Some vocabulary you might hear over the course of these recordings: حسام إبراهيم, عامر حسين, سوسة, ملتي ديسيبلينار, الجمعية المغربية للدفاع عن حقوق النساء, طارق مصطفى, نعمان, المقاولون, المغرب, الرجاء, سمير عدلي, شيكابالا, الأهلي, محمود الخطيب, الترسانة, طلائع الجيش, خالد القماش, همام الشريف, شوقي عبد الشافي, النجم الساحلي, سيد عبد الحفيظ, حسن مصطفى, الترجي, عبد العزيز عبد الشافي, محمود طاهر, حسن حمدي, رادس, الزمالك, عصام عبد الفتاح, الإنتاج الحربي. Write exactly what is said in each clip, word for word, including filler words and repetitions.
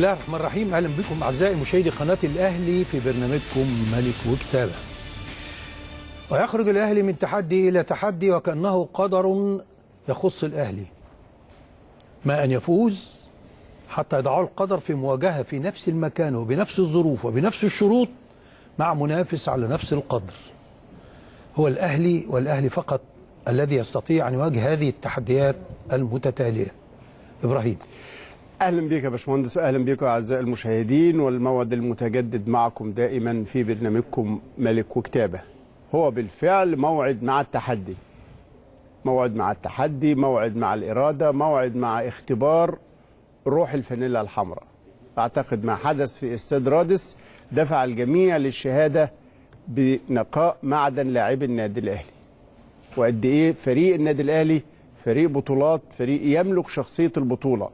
الله الرحمن الرحيم. اهلا بكم اعزائي مشاهدي قناه الاهلي في برنامجكم ملك وكتابه. ويخرج الاهلي من تحدي الى تحدي وكانه قدر يخص الاهلي، ما ان يفوز حتى يضعه القدر في مواجهه في نفس المكان وبنفس الظروف وبنفس الشروط مع منافس على نفس القدر. هو الاهلي والاهلي فقط الذي يستطيع ان يواجه هذه التحديات المتتاليه. ابراهيم، اهلا بيك يا باشمهندس، واهلا بيكم اعزائي المشاهدين والموعد المتجدد معكم دائما في برنامجكم ملك وكتابه. هو بالفعل موعد مع التحدي، موعد مع التحدي، موعد مع الاراده، موعد مع اختبار روح الفانيلا الحمراء. اعتقد ما حدث في استاد رادس دفع الجميع للشهاده بنقاء معدن لاعبي النادي الاهلي، وقد ايه فريق النادي الاهلي فريق بطولات، فريق يملك شخصيه البطوله.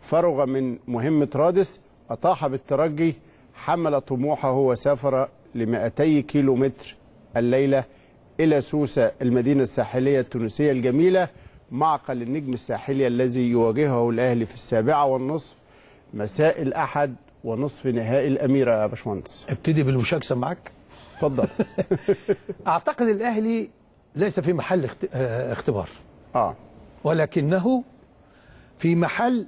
فرغ من مهمة رادس، أطاح بالترجي، حمل طموحه وسافر ل مئتي كيلو متر الليلة إلى سوسة المدينة الساحلية التونسية الجميلة، معقل النجم الساحلي الذي يواجهه الأهلي في السابعة والنصف مساء الأحد ونصف نهائي الأميرة. يا باشمهندس ابتدي بالمشاكسة معك، اتفضل. أعتقد الأهلي ليس في محل اختبار، آه. ولكنه في محل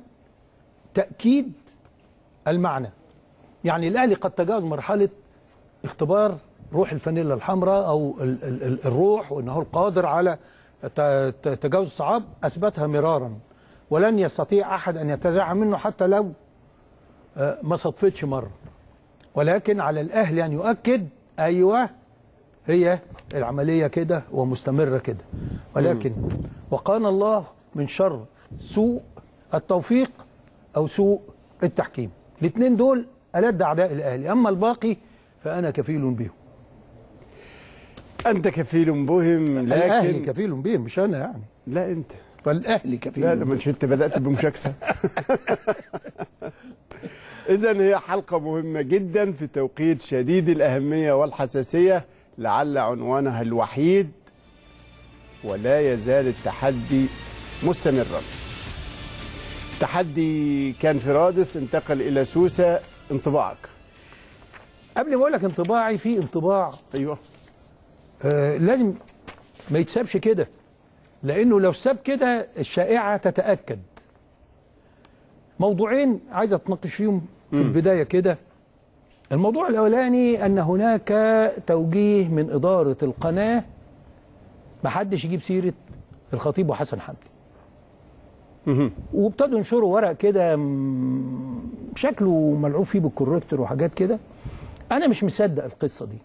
تأكيد المعنى. يعني الأهلي قد تجاوز مرحلة اختبار روح الفانيلا الحمراء أو الروح، وأنه القادر على تجاوز الصعاب، أثبتها مرارا، ولن يستطيع أحد أن يتزعم منه حتى لو ما صدفتش مرة. ولكن على الأهلي أن يؤكد أيوه هي العملية كده ومستمرة كده. ولكن وقانا الله من شر سوء التوفيق أو سوء التحكيم، الاثنين دول ألد أعداء الأهلي، أما الباقي فأنا كفيل بهم. أنت كفيل بهم، لكن الأهلي كفيل بهم، مش أنا يعني. لا أنت، فالأهلي كفيل. لا لا، مش أنت بدأت بمشاكسة. إذا هي حلقة مهمة جدا في توقيت شديد الأهمية والحساسية، لعل عنوانها الوحيد ولا يزال التحدي مستمرا. التحدي كان في رادس، انتقل الى سوسه. انطباعك قبل ما اقول لك انطباعي، في انطباع ايوه آه لازم ما يتسابش كده، لانه لو ساب كده الشائعه تتاكد. موضوعين عايز اتناقش فيهم في م. البدايه كده. الموضوع الاولاني ان هناك توجيه من اداره القناه، ما حدش يجيب سيره الخطيب وحسن حمدي، وابتدوا ينشروا ورق كده شكله ملعوب فيه بالكوركتور وحاجات كده. انا مش مصدق القصه دي،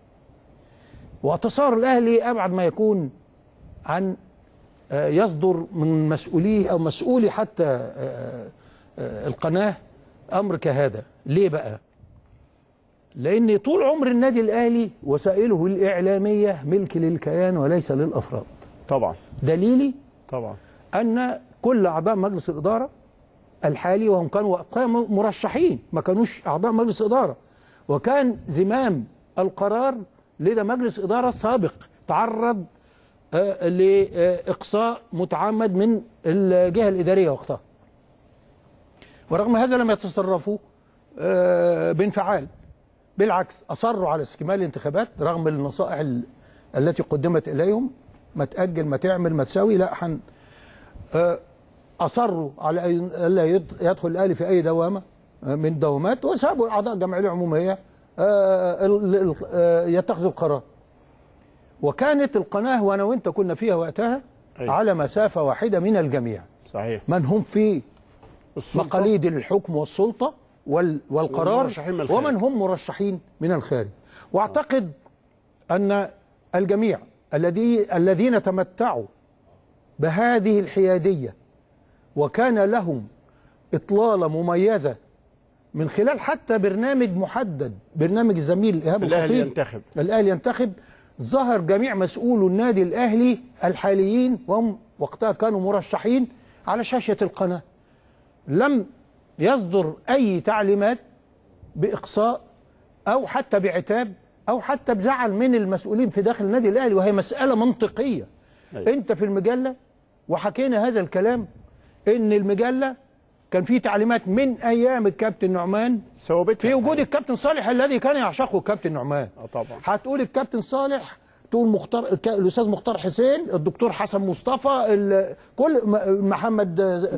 واعتصار الاهلي ابعد ما يكون عن يصدر من مسؤوليه او مسؤولي حتى القناه امر كهذا. ليه بقى؟ لان طول عمر النادي الاهلي وسائله الاعلاميه ملك للكيان وليس للافراد. طبعا دليلي طبعا ان كل اعضاء مجلس الاداره الحالي، وهم كانوا وقتها مرشحين، ما كانوش اعضاء مجلس اداره، وكان زمام القرار لدى مجلس اداره سابق تعرض لاقصاء متعمد من الجهه الاداريه وقتها، ورغم هذا لم يتصرفوا بانفعال، بالعكس اصروا على استكمال الانتخابات رغم النصائح التي قدمت اليهم، ما تاجل، ما تعمل، ما تساوي، لا حن أصروا على ألا يدخل الأهلي في أي دوامة من دوامات، وسابوا الأعضاء الجمعية العمومية يتخذوا القرار. وكانت القناة وأنا وأنت كنا فيها وقتها على مسافة واحدة من الجميع. صحيح. من هم في مقاليد الحكم والسلطة والقرار، ومن هم مرشحين من الخارج. وأعتقد أن الجميع الذين تمتعوا بهذه الحيادية وكان لهم إطلالة مميزة من خلال حتى برنامج محدد، برنامج الزميل إيهاب الخطيب الأهلي ينتخب، الأهلي ينتخب، ظهر جميع مسؤولو النادي الأهلي الحاليين وهم وقتها كانوا مرشحين على شاشة القناة. لم يصدر أي تعليمات بإقصاء أو حتى بعتاب أو حتى بزعل من المسؤولين في داخل النادي الأهلي، وهي مسألة منطقية. أنت في المجلة وحكينا هذا الكلام، إن المجلة كان في تعليمات من ايام الكابتن نعمان ثوابتها في وجود الكابتن صالح الذي كان يعشقه الكابتن نعمان. اه طبعا. هتقول الكابتن صالح، تقول مختار، الاستاذ مختار حسين، الدكتور حسن مصطفى، كل محمد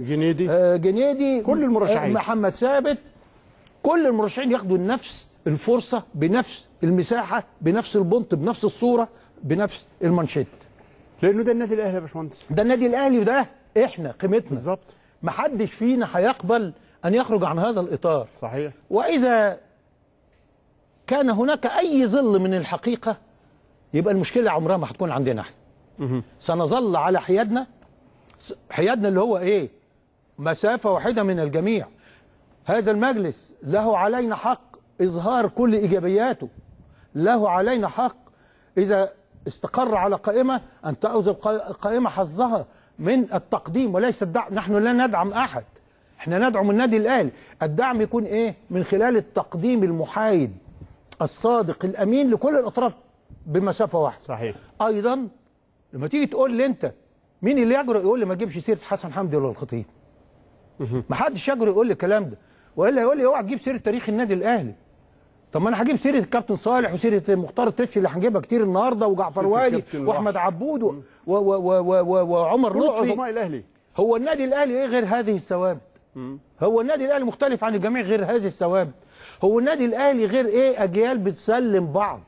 جنيدي آه جنيدي كل المرشحين، محمد ثابت، كل المرشحين ياخدوا نفس الفرصه بنفس المساحه بنفس البنط بنفس الصوره بنفس المانشيت، لانه ده النادي الاهلي يا باشمهندس، ده النادي الاهلي وده احنا قيمتنا بالظبط. محدش فينا هيقبل ان يخرج عن هذا الاطار. صحيح. واذا كان هناك اي ظل من الحقيقه يبقى المشكله عمرها ما هتكون عندنا احنا. سنظل على حيادنا، حيادنا اللي هو ايه؟ مسافه واحده من الجميع. هذا المجلس له علينا حق اظهار كل ايجابياته، له علينا حق اذا استقر على قائمه ان تاخذ القائمه حظها من التقديم وليس الدعم. نحن لا ندعم احد، احنا ندعم النادي الاهلي. الدعم يكون ايه؟ من خلال التقديم المحايد الصادق الامين لكل الاطراف بمسافه واحده. صحيح. ايضا لما تيجي تقول لي انت مين اللي يجرؤ يقول لي ما تجيبش سيره حسن حمدي ولا الخطيب؟ ما حدش يجرؤ يقول لي الكلام ده، والا يقول لي اوعى تجيب سيره تاريخ النادي الاهلي. طب ما انا هجيب سيره الكابتن صالح وسيره مختار التتش اللي هنجيبها كتير النهارده، وجعفر وادي واحمد عبود و... و... و... و... و... وعمر لطفي، كل عظماء الاهلي. هو النادي الاهلي ايه غير هذه الثوابت؟ هو النادي الاهلي مختلف عن الجميع غير هذه الثوابت؟ هو النادي الاهلي غير ايه؟ اجيال بتسلم بعض،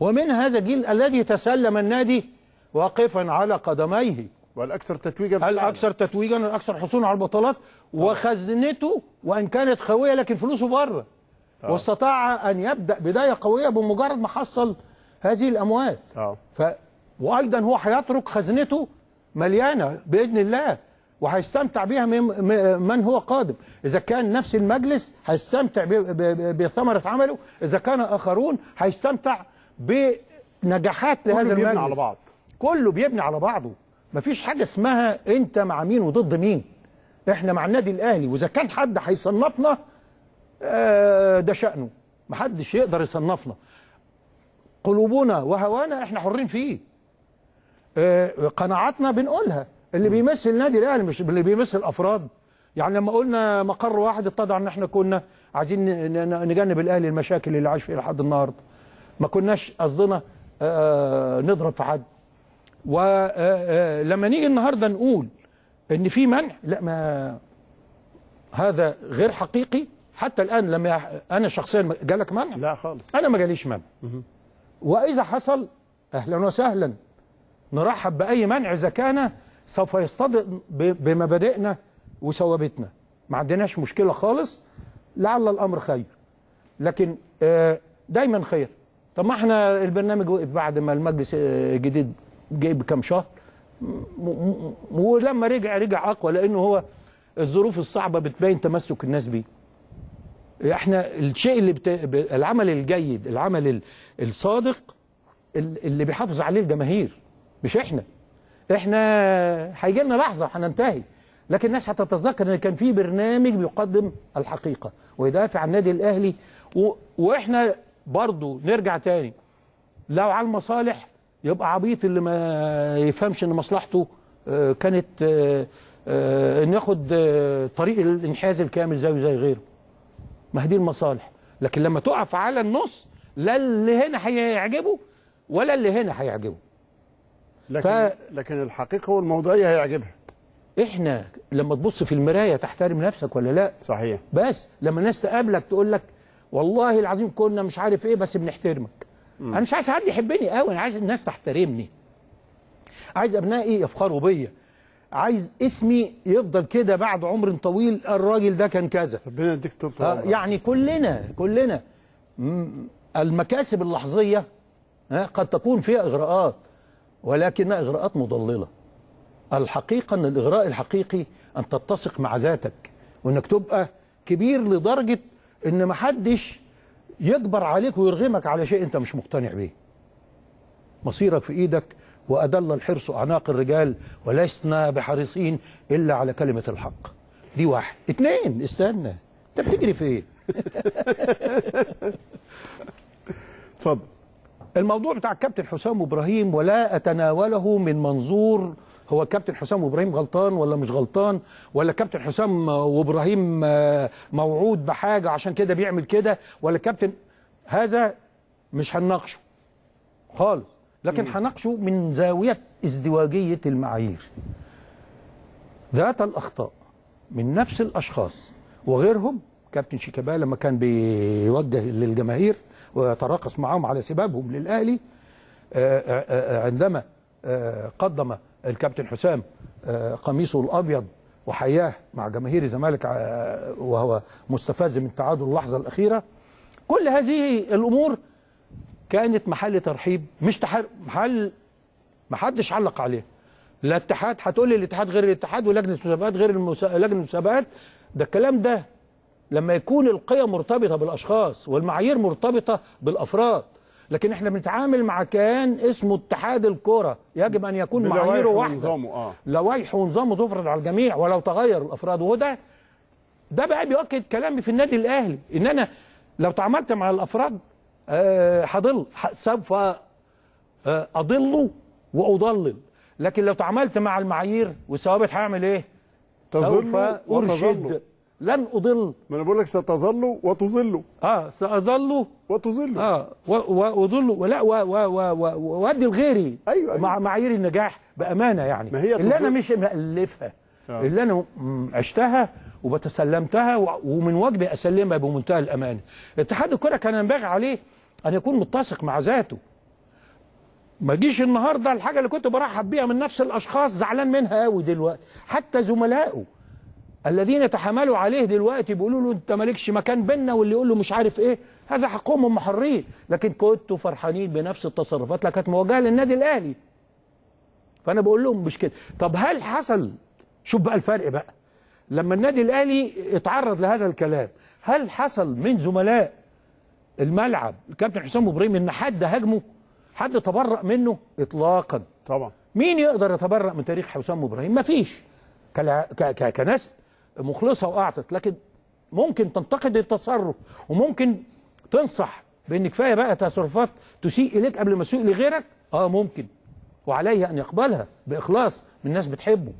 ومن هذا الجيل الذي تسلم النادي واقفا على قدميه، والاكثر تتويجا، الاكثر تتويجا والاكثر حصولا على البطولات، وخزنته وان كانت خويه لكن فلوسه بره، واستطاع ان يبدا بدايه قويه بمجرد ما حصل هذه الاموال. اه ف... وايضا هو هيترك خزنته مليانه باذن الله، وهيستمتع بها من... من هو قادم. اذا كان نفس المجلس هيستمتع ب... ب... ب... بثمره عمله، اذا كان اخرون هيستمتع بنجاحات لهذا المجلس. كله بيبني على بعض، كله بيبني على بعضه، مفيش حاجه اسمها انت مع مين وضد مين. احنا مع النادي الاهلي، واذا كان حد هيصنفنا ده شأنه، محدش يقدر يصنفنا. قلوبنا وهوانا احنا حرين فيه، قناعاتنا بنقولها، اللي بيمثل النادي الاهلي مش اللي بيمثل افراد. يعني لما قلنا مقر واحد اتضح ان احنا كنا عايزين نجنب الاهلي المشاكل اللي عايش فيها لحد النهارده، ما كناش قصدنا نضرب في حد. ولما نيجي النهارده نقول ان في منع، لا، ما هذا غير حقيقي. حتى الان لما انا شخصيا جالك منع؟ لا خالص، انا ما جاليش منع. واذا حصل اهلا وسهلا، نرحب باي منع اذا كان سوف يصطدم بمبادئنا وثوابتنا، ما عندناش مشكله خالص، لعل الامر خير. لكن دايما خير. طب ما احنا البرنامج وقف بعد ما المجلس الجديد جاي بكام شهر، ولما رجع رجع اقوى، لانه هو الظروف الصعبه بتبين تمسك الناس بيه. احنا الشيء اللي بت... العمل الجيد، العمل الصادق اللي بيحافظ عليه الجماهير، مش احنا. احنا هيجي لنا لحظه هننتهي، لكن الناس هتتذكر ان كان في برنامج بيقدم الحقيقه ويدافع عن النادي الاهلي. و... واحنا برضو نرجع تاني، لو على المصالح يبقى عبيط اللي ما يفهمش ان مصلحته كانت ان ياخد طريق الانحياز الكامل زيه زي غيره. ما هي دي المصالح. لكن لما تقف على النص، لا اللي هنا هيعجبه ولا اللي هنا هيعجبه. لكن ف... لكن الحقيقه والموضوعيه هيعجبها. احنا لما تبص في المرايه تحترم نفسك ولا لا؟ صحيح. بس لما الناس تقابلك تقول لك والله العظيم كنا مش عارف ايه بس بنحترمك. م. انا مش عايز حد يحبني قوي، انا عايز الناس تحترمني. عايز ابنائي يفخروا بيا. عايز اسمي يفضل كده بعد عمر طويل، الراجل ده كان كذا. ربنا يديك طول عمرك. يعني كلنا كلنا المكاسب اللحظيه قد تكون فيها اغراءات، ولكنها اغراءات مضلله. الحقيقه ان الاغراء الحقيقي ان تتسق مع ذاتك، وانك تبقى كبير لدرجه ان ما حدش يجبر عليك ويرغمك على شيء انت مش مقتنع بيه. مصيرك في ايدك، وأدل الحرص أعناق الرجال ولسنا بحريصين إلا على كلمة الحق. دي واحد. اتنين، استنى، أنت بتجري فين؟ اتفضل. الموضوع بتاع الكابتن حسام إبراهيم، ولا أتناوله من منظور هو الكابتن حسام وابراهيم غلطان ولا مش غلطان، ولا الكابتن حسام وابراهيم موعود بحاجه عشان كده بيعمل كده، ولا الكابتن هذا مش هنناقشه خالص، لكن هناقشه من زاويه ازدواجيه المعايير ذات الاخطاء من نفس الاشخاص وغيرهم. كابتن شيكابالا لما كان بيوجه للجماهير ويتراقص معاهم على سبابهم للاهلي، عندما قدم الكابتن حسام قميصه الابيض وحياه مع جماهير الزمالك وهو مستفز من تعادل اللحظه الاخيره، كل هذه الامور كانت محل ترحيب، مش محل ما حدش علق عليه، لا اتحاد، هتقول لي الاتحاد غير الاتحاد ولجنه المسابقات غير لجنه المسابقات، ده الكلام ده لما يكون القيم مرتبطه بالاشخاص والمعايير مرتبطه بالافراد، لكن احنا بنتعامل مع كيان اسمه اتحاد الكره، يجب ان يكون معاييره واحده آه. لوائحه ونظامه تفرض على الجميع ولو تغير الافراد، وهو ده ده بقى بيؤكد كلامي في النادي الاهلي، ان انا لو تعاملت مع الافراد هضل آه سوف آه اضل واضلل، لكن لو تعاملت مع المعايير والثوابت هعمل ايه؟ سوف ارشد لن أضل. ما أنا بقول لك ستظل وتظل. أه سأظل وتظل. أه وأظل ولا وأدي لغيري. أيوه, أيوه. مع معايير النجاح بأمانة يعني. ما هي اللي أنا مش مألفها. آه. اللي أنا عشتها وبتسلمتها ومن واجبي أسلمها بمنتهى الأمانة. اتحاد الكرة كان ينبغي عليه أن يكون متسق مع ذاته. ما جيش النهارده الحاجة اللي كنت برحب بيها من نفس الأشخاص زعلان منها قوي دلوقتي، حتى زملائه. الذين يتحاملوا عليه دلوقتي بيقولوا له انت مالكش مكان بينا، واللي يقول له مش عارف ايه، هذا حقهم هم حرين، لكن كنتوا فرحانين بنفس التصرفات اللي كانت موجهه للنادي الاهلي. فانا بقول لهم مش كده. طب هل حصل، شوف بقى الفرق بقى، لما النادي الاهلي اتعرض لهذا الكلام، هل حصل من زملاء الملعب الكابتن حسام ابراهيم ان حد هاجمه؟ حد تبرأ منه؟ اطلاقا. طبعا. مين يقدر يتبرأ من تاريخ حسام ابراهيم؟ مفيش. كلا... ك... ك... كناس مخلصة وأعطت، لكن ممكن تنتقد التصرف وممكن تنصح بأن كفاية بقى تصرفات تسيء إليك قبل ما تسيء لغيرك، آه ممكن، وعليه أن يقبلها بإخلاص من ناس بتحبه،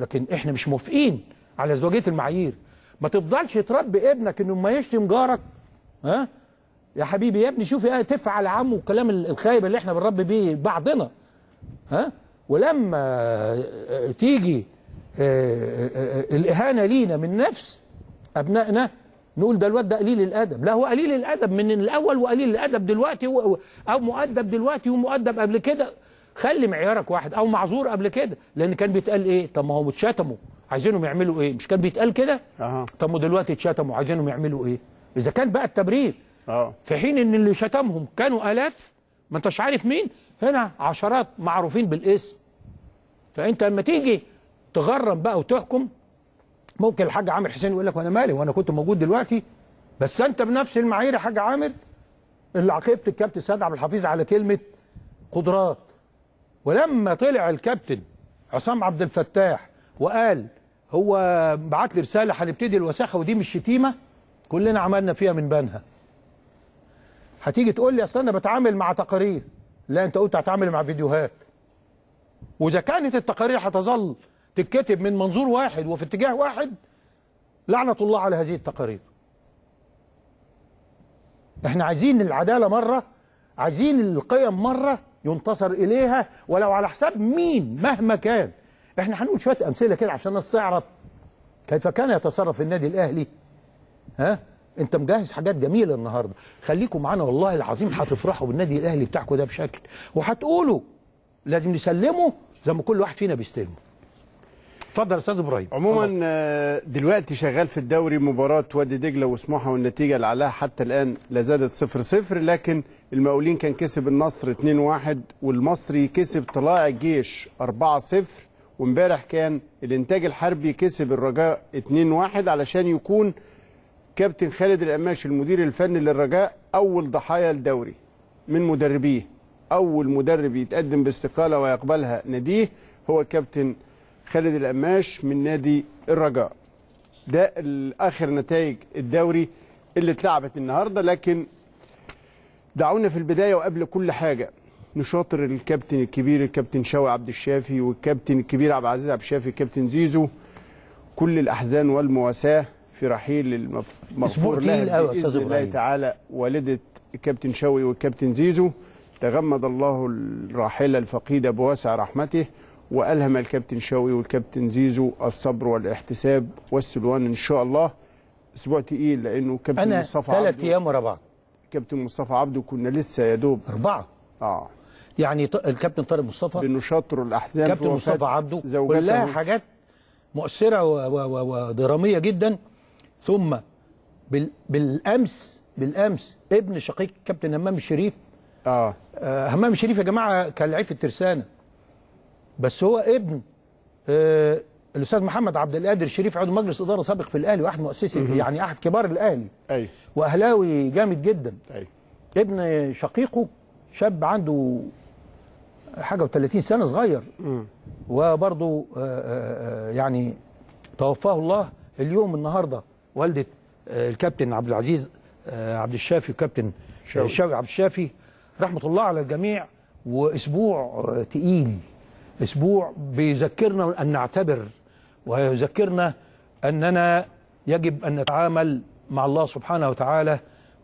لكن إحنا مش موافقين على ازدواجية المعايير. ما تفضلش تربي ابنك إنه ما يشتم جارك، ها؟ يا حبيبي يا ابني شوف تف على عمه والكلام الخايب اللي إحنا بنربي بيه بعضنا، ها؟ ولما تيجي الإهانة لينا من نفس أبنائنا نقول ده الواد ده قليل الأدب، لا هو قليل الأدب من الأول وقليل الأدب دلوقتي، أو مؤدب دلوقتي ومؤدب قبل كده، خلي معيارك واحد، أو معذور قبل كده، لأن كان بيتقال إيه؟ طب ما هو اتشتموا عايزينهم يعملوا إيه؟ مش كان بيتقال كده؟ أه. طب ما دلوقتي اتشتموا عايزينهم يعملوا إيه؟ إذا كان بقى التبرير أه. في حين إن اللي شتمهم كانوا آلاف ما أنتش عارف مين، هنا عشرات معروفين بالاسم. فأنت لما تيجي تغرم بقى وتحكم، ممكن الحاج عامر حسين يقول لك وانا مالي وانا كنت موجود دلوقتي، بس انت بنفس المعايير يا حاج عامر اللي عاقبت الكابتن سيد عبد الحفيظ على كلمه قدرات. ولما طلع الكابتن عصام عبد الفتاح وقال هو بعت لي رساله هنبتدي الوساخه ودي مش شتيمه، كلنا عملنا فيها من بانها. هتيجي تقول لي اصل انا بتعامل مع تقارير، لا انت قلت هتعامل مع فيديوهات، واذا كانت التقارير هتظل تتكتب من منظور واحد وفي اتجاه واحد، لعنة الله على هذه التقارير. احنا عايزين العدالة مرة، عايزين القيم مرة ينتصر إليها ولو على حساب مين مهما كان. احنا هنقول شوية أمثلة كده عشان الناس تعرف كيف كان يتصرف النادي الأهلي. ها؟ أنت مجهز حاجات جميلة النهاردة، خليكم معانا والله العظيم هتفرحوا بالنادي الأهلي بتاعكم ده بشكل، وهتقولوا لازم نسلمه زي ما كل واحد فينا بيستلمه. اتفضل يا استاذ ابراهيم. عموما دلوقتي شغال في الدوري مباراه وادي دجله وسموحه، والنتيجه اللي عليها حتى الان لا زادت صفر صفر، لكن المقاولين كان كسب النصر اتنين واحد، والمصري كسب طلائع الجيش اربعة صفر، وامبارح كان الانتاج الحربي كسب الرجاء اتنين واحد، علشان يكون كابتن خالد القماش المدير الفني للرجاء اول ضحايا الدوري من مدربيه، اول مدرب يتقدم باستقاله ويقبلها ناديه هو الكابتن خالد القماش من نادي الرجاء. ده اخر نتائج الدوري اللي اتلعبت النهارده، لكن دعونا في البدايه وقبل كل حاجه نشاطر الكابتن الكبير الكابتن شوقي عبد الشافي والكابتن الكبير عبد العزيز عبد الشافي الكابتن زيزو كل الأحزان والمواساة في رحيل المغفور لها بإذن الله تعالى والدة الكابتن شوقي والكابتن زيزو. تغمد الله الراحلة الفقيدة بواسع رحمته وألهم الكابتن شوقي والكابتن زيزو الصبر والاحتساب والسلوان إن شاء الله. أسبوع تقيل لأنه كابتن مصطفى عبده ثلاث أيام ورا بعض كابتن مصطفى عبده كنا لسه يا دوب أربعة اه يعني الكابتن طارق مصطفى بأنه شاطر الأحزان كابتن مصطفى عبده كلها حاجات مؤثرة ودرامية جدا. ثم بالأمس بالأمس ابن شقيق كابتن همام الشريف اه همام الشريف يا جماعة كان لعيب في الترسانة بس هو ابن آه الاستاذ محمد عبد القادر الشريف عضو مجلس اداره سابق في الاهلي واحد مؤسسي يعني احد كبار الاهلي ايوه واهلاوي جامد جدا ايوه. ابن شقيقه شاب عنده حاجه و30 سنه صغير مم. وبرضه يعني توفاه الله اليوم النهارده والده الكابتن عبد العزيز عبد الشافي وكابتن شوقي عبد الشافي رحمه الله على الجميع. واسبوع تقيل اسبوع بيذكرنا ان نعتبر ويذكرنا اننا يجب ان نتعامل مع الله سبحانه وتعالى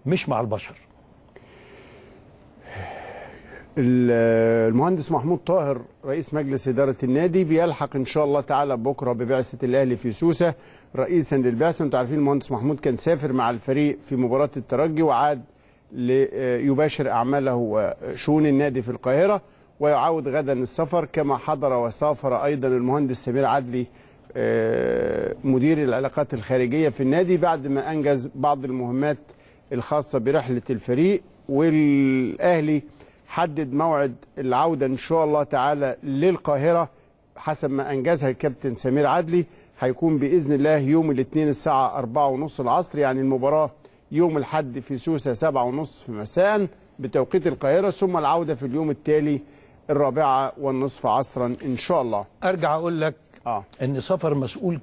مش مع البشر. المهندس محمود طاهر رئيس مجلس اداره النادي بيلحق ان شاء الله تعالى بكره ببعثه الاهلي في سوسه رئيسا للبعثه. انتوا عارفين المهندس محمود كان سافر مع الفريق في مباراه الترجي وعاد ليباشر اعماله وشؤون النادي في القاهره ويعود غدا السفر. كما حضر وسافر أيضا المهندس سمير عدلي مدير العلاقات الخارجية في النادي بعد ما أنجز بعض المهمات الخاصة برحلة الفريق. والأهلي حدد موعد العودة إن شاء الله تعالى للقاهرة حسب ما أنجزها الكابتن سمير عدلي هيكون بإذن الله يوم الاثنين الساعة أربعة ونص العصر يعني المباراة يوم الحد في سوسة سبعة ونصف مساء بتوقيت القاهرة ثم العودة في اليوم التالي الرابعة والنصف عصرا إن شاء الله. أرجع أقول لك آه. أن سفر مسؤول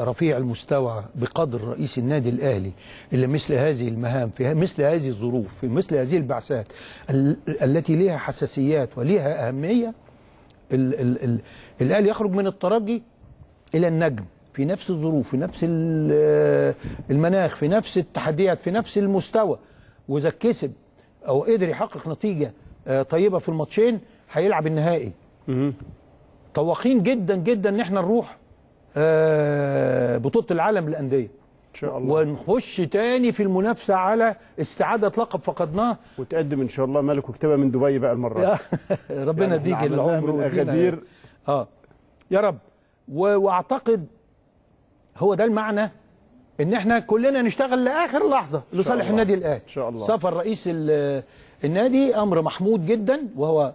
رفيع المستوى بقدر رئيس النادي الأهلي اللي مثل هذه المهام في مثل هذه الظروف في مثل هذه البعثات التي لها حساسيات ولها أهمية. ال ال ال الأهلي يخرج من الترجي إلى النجم في نفس الظروف في نفس المناخ في نفس التحديات في نفس المستوى وإذا كسب أو قدر يحقق نتيجة طيبة في الماتشين هيلعب النهائي. طواخين جدا جدا ان احنا نروح بطولة العالم للأندية ان شاء الله ونخش تاني في المنافسة على استعادة لقب فقدناه وتقدم ان شاء الله ملك وكتبه من دبي بقى المرة ربنا يديك يعني العمر والأغادير اه يا رب. واعتقد هو ده المعنى ان احنا كلنا نشتغل لاخر لحظه لصالح النادي الاهلي ان شاء الله. سفر رئيس النادي امر محمود جدا وهو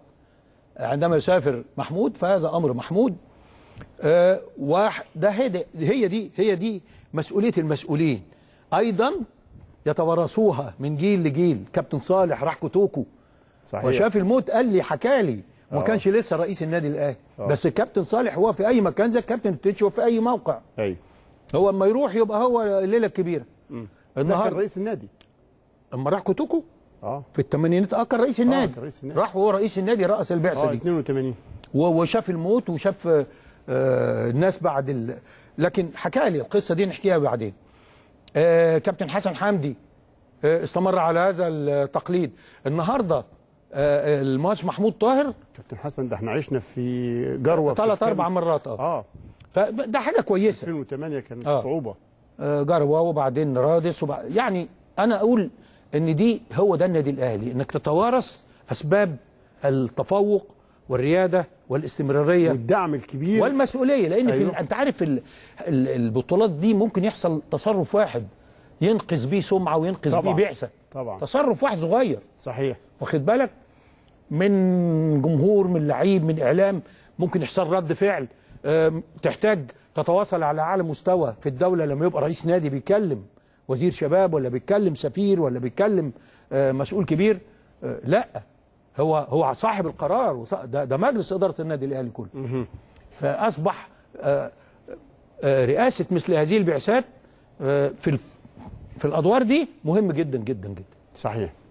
عندما يسافر محمود فهذا امر محمود آه وده هي دي هي دي مسؤوليه المسؤولين ايضا يتوارثوها من جيل لجيل. كابتن صالح راح كوتوكو صحيح وشاف الموت قال لي حكى لي ما كانش لسه رئيس النادي الاهلي بس الكابتن صالح هو في اي مكان زي الكابتن الترجي في اي موقع ايوه هو اما يروح يبقى هو الليله الكبيره. النهارده كان رئيس النادي اما راح كوتوكو اه في الثمانينات اه كان رئيس النادي راح وهو رئيس النادي راس البعثه دي اثنين وثمانين وشاف الموت وشاف آه الناس بعد ال... لكن حكى لي القصه دي نحكيها بعدين. آه كابتن حسن حمدي آه استمر على هذا التقليد. النهارده آه المهندس محمود طاهر كابتن حسن ده احنا عشنا في جروه ثلاث اربع مرات اه اه فده حاجه كويسه. ألفين وثمانية كانت آه. صعوبه آه جروه وبعدين رادس وبعد يعني انا اقول ان دي هو ده النادي الاهلي انك تتوارث اسباب التفوق والرياده والاستمراريه والدعم الكبير والمسؤوليه لان أيوه. في انت عارف ال... البطولات دي ممكن يحصل تصرف واحد ينقذ بيه سمعه وينقذ بيه بعثه طبعا تصرف واحد صغير صحيح واخد بالك من جمهور من لعيب من اعلام ممكن يحصل رد فعل تحتاج تتواصل على اعلى مستوى في الدوله لما يبقى رئيس نادي بيكلم وزير شباب ولا بيتكلم سفير ولا بيتكلم مسؤول كبير. لا هو هو صاحب القرار ده مجلس اداره النادي الاهلي كله فاصبح رئاسه مثل هذه البعثات في في الادوار دي مهم جدا جدا جدا صحيح.